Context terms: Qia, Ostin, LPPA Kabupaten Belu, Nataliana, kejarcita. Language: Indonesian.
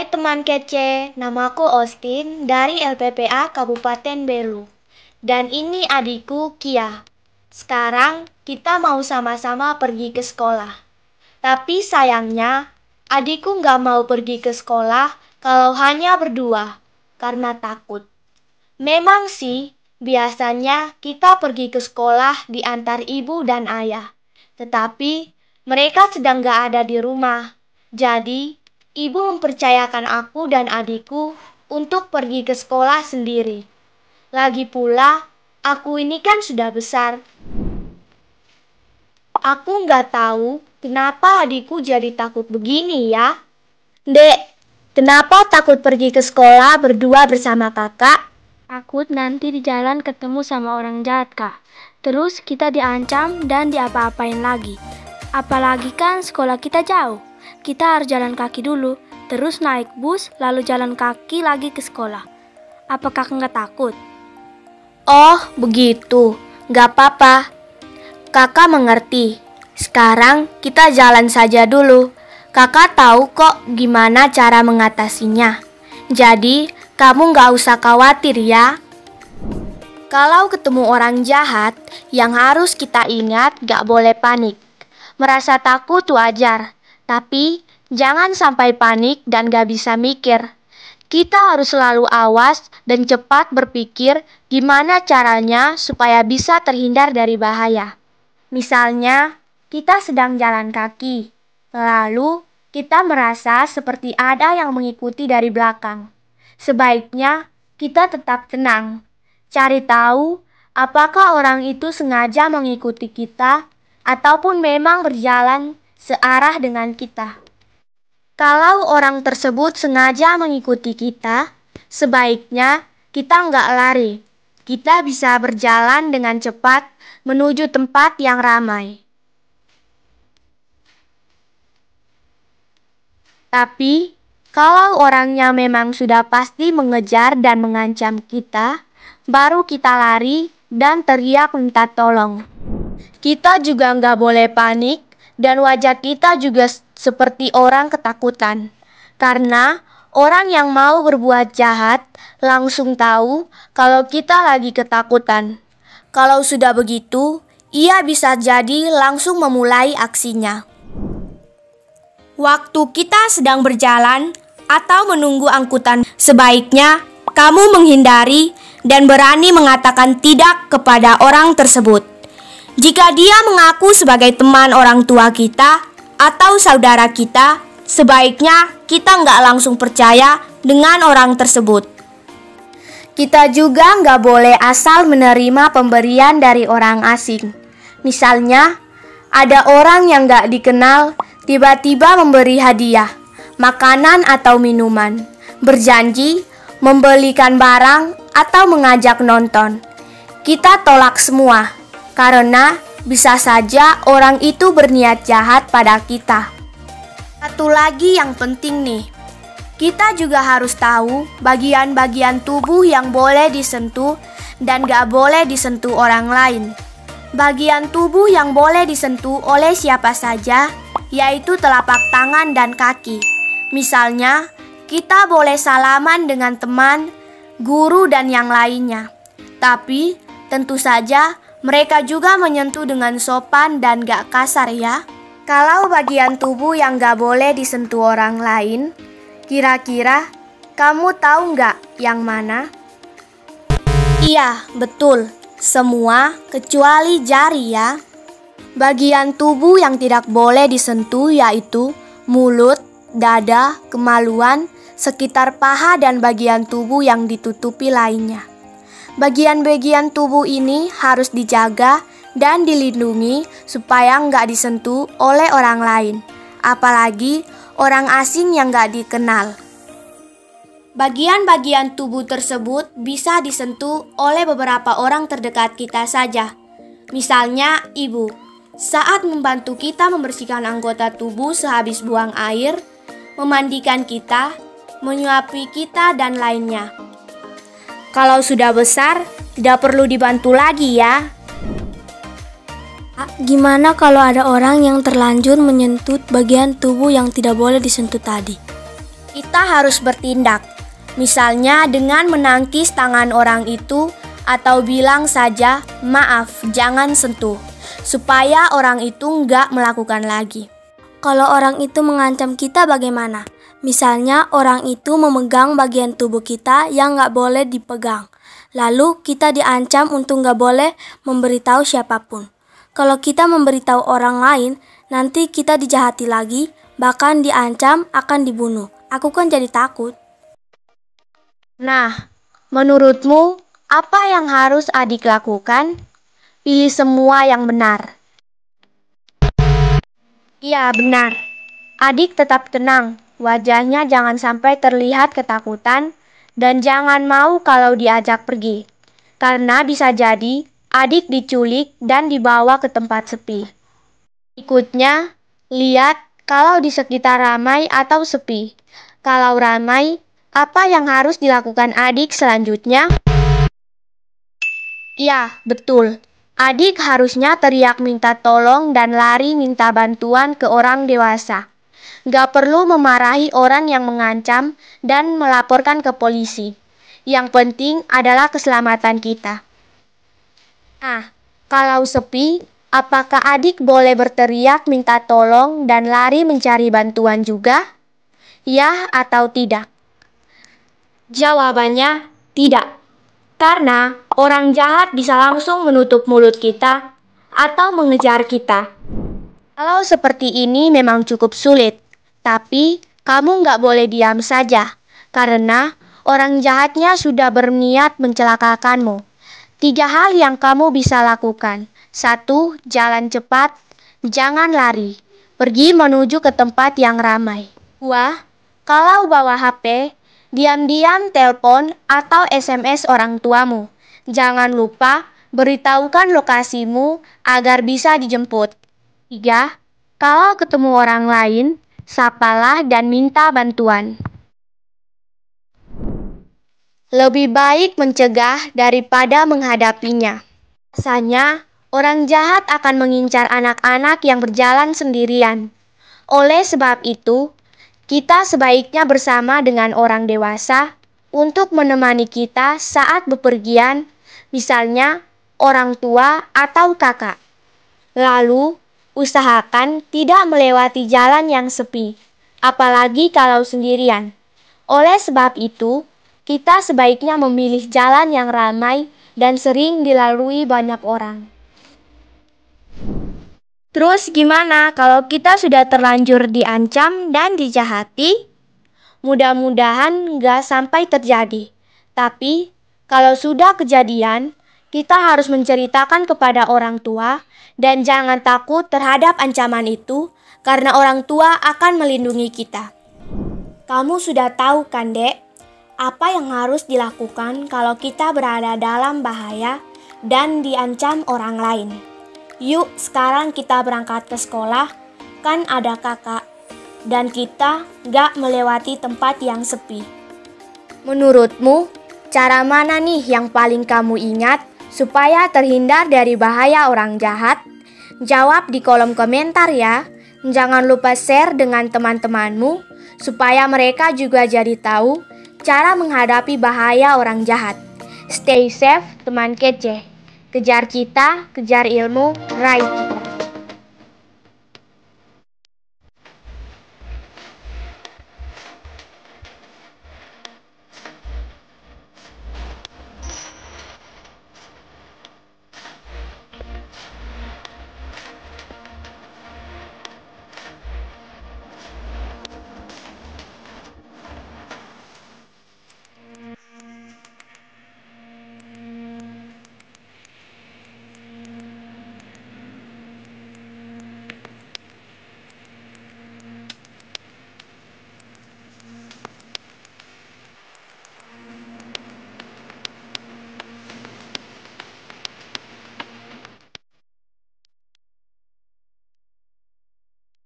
Hai teman kece, namaku Austin dari LPPA Kabupaten Belu. Dan ini adikku Kia. Sekarang kita mau sama-sama pergi ke sekolah. Tapi sayangnya, adikku nggak mau pergi ke sekolah kalau hanya berdua, karena takut. Memang sih, biasanya kita pergi ke sekolah diantar ibu dan ayah. Tetapi, mereka sedang nggak ada di rumah. Jadi, ibu mempercayakan aku dan adikku untuk pergi ke sekolah sendiri. Lagi pula, aku ini kan sudah besar. Aku nggak tahu kenapa adikku jadi takut begini ya. Dek, kenapa takut pergi ke sekolah berdua bersama kakak? Takut nanti di jalan ketemu sama orang jahat, Kak. Terus kita diancam dan diapa-apain lagi. Apalagi kan sekolah kita jauh. Kita harus jalan kaki dulu, terus naik bus, lalu jalan kaki lagi ke sekolah. Apakah kakak nggak takut? Oh, begitu. Nggak apa-apa. Kakak mengerti. Sekarang kita jalan saja dulu. Kakak tahu kok gimana cara mengatasinya. Jadi, kamu nggak usah khawatir ya. Kalau ketemu orang jahat, yang harus kita ingat nggak boleh panik. Merasa takut wajar. Tapi, jangan sampai panik dan gak bisa mikir. Kita harus selalu awas dan cepat berpikir gimana caranya supaya bisa terhindar dari bahaya. Misalnya, kita sedang jalan kaki. Lalu, kita merasa seperti ada yang mengikuti dari belakang. Sebaiknya, kita tetap tenang. Cari tahu apakah orang itu sengaja mengikuti kita ataupun memang berjalan searah dengan kita. Kalau orang tersebut sengaja mengikuti kita, sebaiknya kita nggak lari. Kita bisa berjalan dengan cepat menuju tempat yang ramai. Tapi, kalau orangnya memang sudah pasti mengejar dan mengancam kita, baru kita lari dan teriak minta tolong. Kita juga nggak boleh panik. Dan wajah kita juga seperti orang ketakutan. Karena orang yang mau berbuat jahat langsung tahu kalau kita lagi ketakutan. Kalau sudah begitu, ia bisa jadi langsung memulai aksinya. Waktu kita sedang berjalan atau menunggu angkutan, sebaiknya kamu menghindari dan berani mengatakan tidak kepada orang tersebut. Jika dia mengaku sebagai teman orang tua kita atau saudara kita, sebaiknya kita nggak langsung percaya dengan orang tersebut. Kita juga nggak boleh asal menerima pemberian dari orang asing. Misalnya, ada orang yang nggak dikenal tiba-tiba memberi hadiah, makanan atau minuman, berjanji membelikan barang atau mengajak nonton. Kita tolak semua. Karena bisa saja orang itu berniat jahat pada kita. Satu lagi yang penting nih, kita juga harus tahu bagian-bagian tubuh yang boleh disentuh dan gak boleh disentuh orang lain. Bagian tubuh yang boleh disentuh oleh siapa saja, yaitu telapak tangan dan kaki. Misalnya, kita boleh salaman dengan teman, guru, dan yang lainnya. Tapi, tentu saja mereka juga menyentuh dengan sopan dan gak kasar ya. Kalau bagian tubuh yang gak boleh disentuh orang lain, kira-kira kamu tahu gak yang mana? Iya, betul. Semua kecuali jari ya. Bagian tubuh yang tidak boleh disentuh yaitu mulut, dada, kemaluan, sekitar paha dan bagian tubuh yang ditutupi lainnya. Bagian-bagian tubuh ini harus dijaga dan dilindungi supaya nggak disentuh oleh orang lain, apalagi orang asing yang nggak dikenal. Bagian-bagian tubuh tersebut bisa disentuh oleh beberapa orang terdekat kita saja. Misalnya ibu, saat membantu kita membersihkan anggota tubuh sehabis buang air, memandikan kita, menyuapi kita, dan lainnya. Kalau sudah besar, tidak perlu dibantu lagi ya. Gimana kalau ada orang yang terlanjur menyentuh bagian tubuh yang tidak boleh disentuh tadi? kita harus bertindak. Misalnya dengan menangkis tangan orang itu atau bilang saja, maaf, jangan sentuh, supaya orang itu nggak melakukan lagi. Kalau orang itu mengancam kita bagaimana? Misalnya orang itu memegang bagian tubuh kita yang nggak boleh dipegang. Lalu kita diancam untuk nggak boleh memberitahu siapapun. Kalau kita memberitahu orang lain, nanti kita dijahati lagi, bahkan diancam akan dibunuh. Aku kan jadi takut. Nah, menurutmu apa yang harus adik lakukan? Pilih semua yang benar. Iya, benar. Adik tetap tenang, wajahnya jangan sampai terlihat ketakutan, dan jangan mau kalau diajak pergi. Karena bisa jadi, adik diculik dan dibawa ke tempat sepi. Berikutnya, lihat kalau di sekitar ramai atau sepi. Kalau ramai, apa yang harus dilakukan adik selanjutnya? Iya, betul. Adik harusnya teriak minta tolong dan lari minta bantuan ke orang dewasa. Gak perlu memarahi orang yang mengancam dan melaporkan ke polisi. Yang penting adalah keselamatan kita. Nah, kalau sepi, apakah adik boleh berteriak minta tolong dan lari mencari bantuan juga? Ya atau tidak? Jawabannya tidak. Karena orang jahat bisa langsung menutup mulut kita atau mengejar kita. Kalau seperti ini memang cukup sulit, tapi kamu nggak boleh diam saja, karena orang jahatnya sudah berniat mencelakakanmu. 3 hal yang kamu bisa lakukan. 1. Jalan cepat, jangan lari, pergi menuju ke tempat yang ramai. 2. Kalau bawa HP, diam-diam telepon atau SMS orang tuamu. Jangan lupa beritahukan lokasimu agar bisa dijemput. 3. Kalau ketemu orang lain, sapalah dan minta bantuan. Lebih baik mencegah daripada menghadapinya. Biasanya, orang jahat akan mengincar anak-anak yang berjalan sendirian. Oleh sebab itu, kita sebaiknya bersama dengan orang dewasa untuk menemani kita saat bepergian, misalnya orang tua atau kakak. Lalu, usahakan tidak melewati jalan yang sepi, apalagi kalau sendirian. Oleh sebab itu, kita sebaiknya memilih jalan yang ramai dan sering dilalui banyak orang. Terus gimana kalau kita sudah terlanjur diancam dan dijahati? Mudah-mudahan nggak sampai terjadi. Tapi kalau sudah kejadian, kita harus menceritakan kepada orang tua dan jangan takut terhadap ancaman itu karena orang tua akan melindungi kita. Kamu sudah tahu kan, Dek, apa yang harus dilakukan kalau kita berada dalam bahaya dan diancam orang lain. Yuk sekarang kita berangkat ke sekolah, kan ada kakak, dan kita gak melewati tempat yang sepi. Menurutmu, cara mana nih yang paling kamu ingat supaya terhindar dari bahaya orang jahat? Jawab di kolom komentar ya. Jangan lupa share dengan teman-temanmu supaya mereka juga jadi tahu cara menghadapi bahaya orang jahat. Stay safe, teman kece. Kejar cita, kejar ilmu, raih cita.